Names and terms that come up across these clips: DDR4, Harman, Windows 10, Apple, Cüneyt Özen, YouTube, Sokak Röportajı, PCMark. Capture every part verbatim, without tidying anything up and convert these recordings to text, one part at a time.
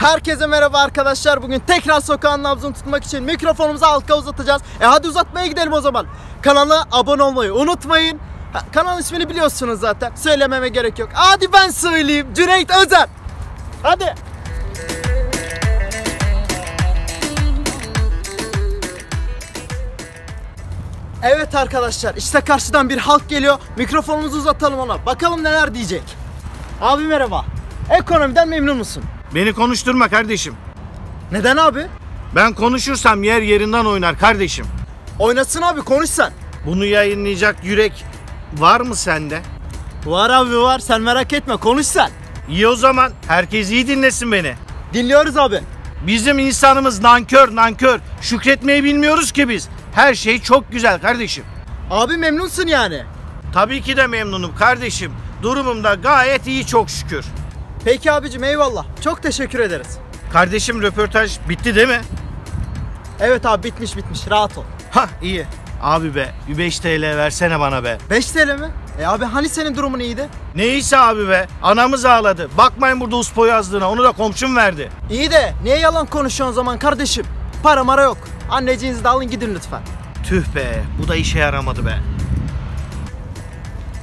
Herkese merhaba arkadaşlar. Bugün tekrar sokağın nabzını tutmak için mikrofonumuzu halka uzatacağız. E hadi uzatmaya gidelim o zaman. Kanala abone olmayı unutmayın. Ha, kanal ismini biliyorsunuz zaten. Söylememe gerek yok. Hadi ben söyleyeyim. Cüneyt Özen. Hadi. Evet arkadaşlar, işte karşıdan bir halk geliyor. Mikrofonumuzu uzatalım ona. Bakalım neler diyecek. Abi merhaba. Ekonomiden memnun musun? Beni konuşturma kardeşim. Neden abi? Ben konuşursam yer yerinden oynar kardeşim. Oynasın abi, konuş sen. Bunu yayınlayacak yürek var mı sende? Var abi var, sen merak etme, konuş sen. İyi o zaman, herkes iyi dinlesin beni. Dinliyoruz abi. Bizim insanımız nankör nankör. Şükretmeyi bilmiyoruz ki biz. Her şey çok güzel kardeşim. Abi memnunsun yani. Tabii ki de memnunum kardeşim. Durumum da gayet iyi çok şükür. Peki abicim, eyvallah. Çok teşekkür ederiz. Kardeşim, röportaj bitti değil mi? Evet abi, bitmiş bitmiş, rahat ol. Hah iyi. Abi be, bir beş TL versene bana be. beş TL mi? E abi hani senin durumun iyiydi? Neyse abi be, anamız ağladı. Bakmayın burada uspoyu yazdığına, onu da komşum verdi. İyi de niye yalan konuşuyorsun o zaman kardeşim? Para mara yok. Anneciğinizi de alın gidin lütfen. Tüh be, bu da işe yaramadı be.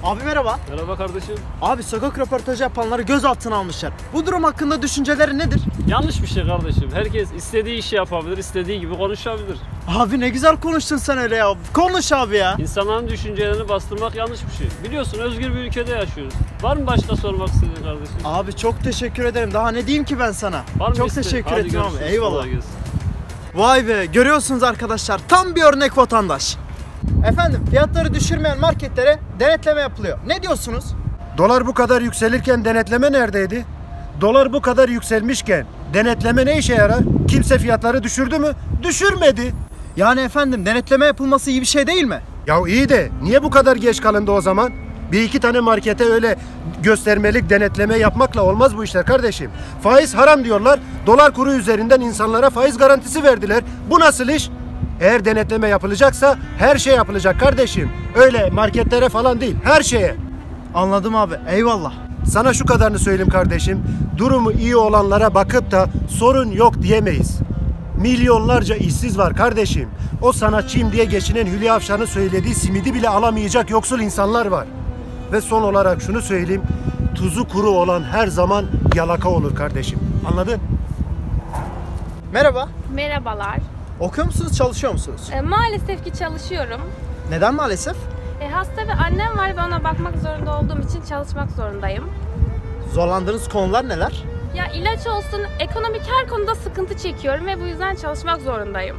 Abi merhaba. Merhaba kardeşim. Abi sokak röportajı yapanları gözaltına almışlar. Bu durum hakkında düşünceleri nedir? Yanlış bir şey kardeşim. Herkes istediği işi yapabilir, istediği gibi konuşabilir. Abi ne güzel konuştun sen öyle ya. Konuş abi ya. İnsanların düşüncelerini bastırmak yanlış bir şey. Biliyorsun, özgür bir ülkede yaşıyoruz. Var mı başka sormak istediğin kardeşim? Abi çok teşekkür ederim. Daha ne diyeyim ki ben sana? Var mı çok istedim? Teşekkür Hadi ederim abi. Eyvallah. Vay be, görüyorsunuz arkadaşlar, tam bir örnek vatandaş. Efendim, fiyatları düşürmeyen marketlere denetleme yapılıyor. Ne diyorsunuz? Dolar bu kadar yükselirken denetleme neredeydi? Dolar bu kadar yükselmişken denetleme ne işe yarar? Kimse fiyatları düşürdü mü? Düşürmedi. Yani efendim, denetleme yapılması iyi bir şey değil mi? Ya iyi de niye bu kadar geç kalındı o zaman? Bir iki tane markete öyle göstermelik denetleme yapmakla olmaz bu işler kardeşim. Faiz haram diyorlar. Dolar kuru üzerinden insanlara faiz garantisi verdiler. Bu nasıl iş? Eğer denetleme yapılacaksa her şey yapılacak kardeşim. Öyle marketlere falan değil, her şeye. Anladım abi, eyvallah. Sana şu kadarını söyleyeyim kardeşim. Durumu iyi olanlara bakıp da sorun yok diyemeyiz. Milyonlarca işsiz var kardeşim. O sanatçıyım diye geçinen Hülya Avşar'ın söylediği simidi bile alamayacak yoksul insanlar var. Ve son olarak şunu söyleyeyim. Tuzu kuru olan her zaman yalaka olur kardeşim. Anladın? Merhaba. Merhabalar. Okuyor musunuz, çalışıyor musunuz? E, maalesef ki çalışıyorum. Neden maalesef? E, hasta ve annem var ve ona bakmak zorunda olduğum için çalışmak zorundayım. Zorlandığınız konular neler? Ya ilaç olsun, ekonomik her konuda sıkıntı çekiyorum ve bu yüzden çalışmak zorundayım.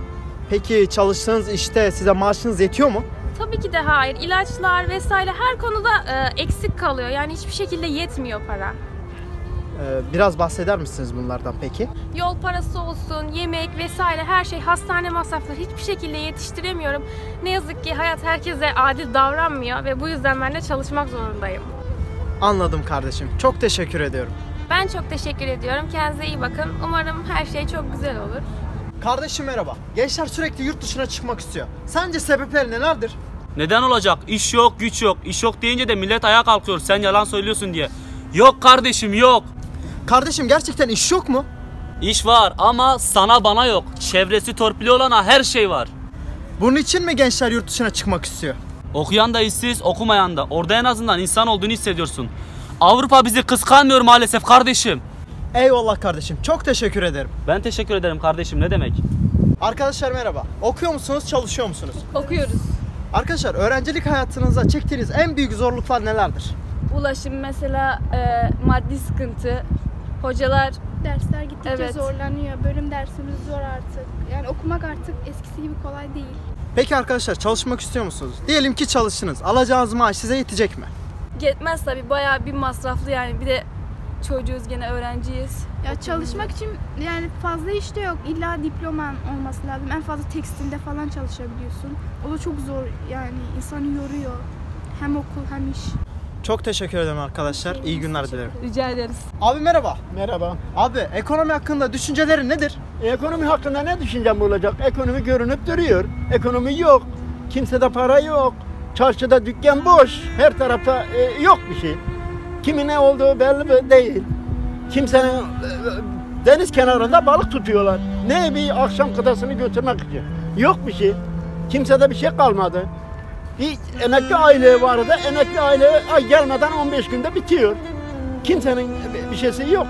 Peki çalıştığınız işte size maaşınız yetiyor mu? Tabii ki de hayır. İlaçlar vesaire her konuda e, eksik kalıyor. Yani hiçbir şekilde yetmiyor para. Biraz bahseder misiniz bunlardan peki? Yol parası olsun, yemek vesaire her şey, hastane masrafları hiçbir şekilde yetiştiremiyorum. Ne yazık ki hayat herkese adil davranmıyor ve bu yüzden ben de çalışmak zorundayım. Anladım kardeşim. Çok teşekkür ediyorum. Ben çok teşekkür ediyorum. Kendinize iyi bakın. Umarım her şey çok güzel olur. Kardeşim merhaba. Gençler sürekli yurt dışına çıkmak istiyor. Sence sebepleri nelerdir? Neden olacak? İş yok, güç yok. İş yok deyince de millet ayağa kalkıyor. Sen yalan söylüyorsun diye. Yok kardeşim, yok. Kardeşim gerçekten iş yok mu? İş var ama sana bana yok. Çevresi torpili olana her şey var. Bunun için mi gençler yurt dışına çıkmak istiyor? Okuyan da işsiz, okumayan da. Orada en azından insan olduğunu hissediyorsun. Avrupa bizi kıskanmıyor maalesef kardeşim. Eyvallah kardeşim. Çok teşekkür ederim. Ben teşekkür ederim kardeşim. Ne demek? Arkadaşlar merhaba. Okuyor musunuz, çalışıyor musunuz? Okuyoruz. Arkadaşlar, öğrencilik hayatınızda çektiğiniz en büyük zorluklar nelerdir? Ulaşım mesela, e, maddi sıkıntı. Hocalar... Dersler gittikçe evet. zorlanıyor. Bölüm dersimiz zor artık. Yani okumak artık eskisi gibi kolay değil. Peki arkadaşlar, çalışmak istiyor musunuz? Diyelim ki çalıştınız. Alacağınız maaş size yetecek mi? Yetmez tabii. Bayağı bir masraflı yani. Bir de çocuğuz, gene öğrenciyiz. Ya çalışmak için yani fazla iş de yok. İlla diploman olması lazım. En fazla tekstilde falan çalışabiliyorsun. O da çok zor yani. İnsanı yoruyor. Hem okul hem iş. Çok teşekkür ederim arkadaşlar. İyi günler dilerim. Rica ederiz. Abi merhaba. Merhaba. Abi ekonomi hakkında düşüncelerin nedir? Ekonomi hakkında ne düşüncem olacak? Ekonomi görünüp duruyor. Ekonomi yok. Kimsede para yok. Çarşıda dükkan boş. Her tarafta e, yok bir şey. Kimin ne olduğu belli değil. Kimsenin e, Deniz kenarında balık tutuyorlar. Ne bir akşam kıtasını götürmek için. Yok bir şey. Kimsede bir şey kalmadı. Bir emekli aile vardı. Emekli aile ay gelmeden on beş günde bitiyor. Kimsenin bir şeysi yok.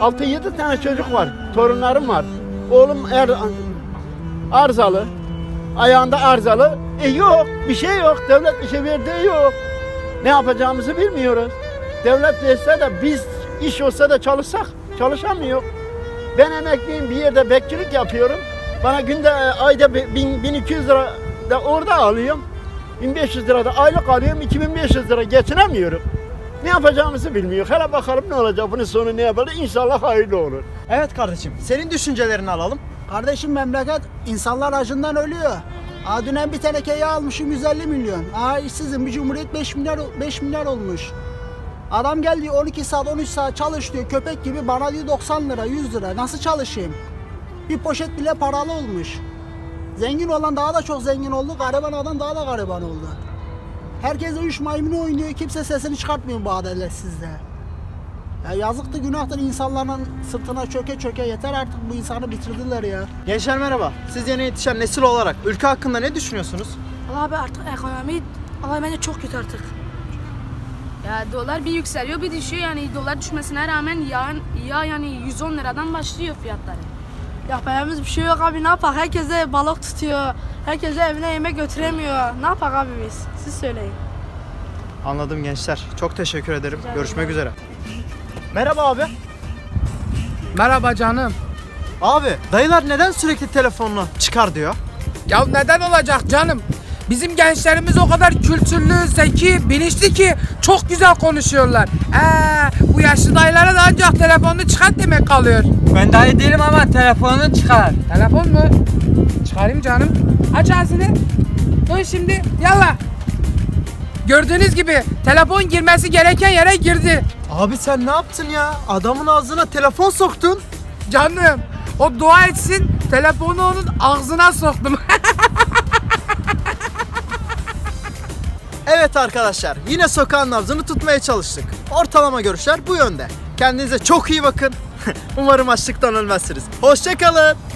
altı yedi tane çocuk var. Torunlarım var. Oğlum er, arızalı. Ayağında arızalı. E yok. Bir şey yok. Devlet bir şey verdiği yok. Ne yapacağımızı bilmiyoruz. Devlet verse de biz iş olsa da çalışsak çalışamıyor. Ben emekliyim, bir yerde bekçilik yapıyorum. Bana günde ayda bin iki yüz lira da orada alıyorum. bin beş yüz lira da aylık alıyorum. iki bin beş yüz lira geçinemiyorum. Ne yapacağımızı bilmiyor. Hele bakalım ne olacak, bunun sonu ne yapar? İnşallah hayırlı olur. Evet kardeşim, senin düşüncelerini alalım. Kardeşim, memleket insanlar acından ölüyor. Aa, dünen bir tenekeyi almışım yüz elli milyon. Aa, işsizim, bir cumhuriyet beş milyar olmuş. Adam geldi on iki saat on üç saat çalış diyor köpek gibi, bana diyor doksan lira yüz lira, nasıl çalışayım? Bir poşet bile paralı olmuş. Zengin olan daha da çok zengin oldu, gariban adam daha da gariban oldu. Herkes üç maymunu oynuyor, kimse sesini çıkartmıyor bu adaletsizliğe. Ya yazıktır, günahtır, insanların sırtına çöke çöke yeter artık, bu insanı bitirdiler ya. Gençler merhaba, siz yeni yetişen nesil olarak ülke hakkında ne düşünüyorsunuz? Allah be, artık ekonomi, Allah bence çok kötü artık. Ya dolar bir yükseliyor bir düşüyor, yani dolar düşmesine rağmen ya, ya yani yüz on liradan başlıyor fiyatları. Yapacağımız bir şey yok abi, ne yapak, herkese balık tutuyor, herkese evine yemek götüremiyor, ne yapak abi biz, siz söyleyin. Anladım gençler, çok teşekkür ederim, rica görüşmek ederim. Üzere. Merhaba abi. Merhaba canım. Abi dayılar neden sürekli telefonunu çıkar diyor? Ya neden olacak canım? Bizim gençlerimiz o kadar kültürlü, zeki, bilinçli ki çok güzel konuşuyorlar. Ee, bu yaşlı dayılara da ancak telefonunu çıkart demek kalıyor. Ben dayı değilim ama telefonunu çıkar. Telefon mu? Çıkarayım canım. Aç ağzını. Dur şimdi. Yallah. Gördüğünüz gibi telefon girmesi gereken yere girdi. Abi sen ne yaptın ya? Adamın ağzına telefon soktun. Canım o dua etsin, telefonu onun ağzına soktum. Evet arkadaşlar, yine sokağın nabzını tutmaya çalıştık. Ortalama görüşler bu yönde. Kendinize çok iyi bakın. Umarım açlıktan ölmezsiniz. Hoşça kalın.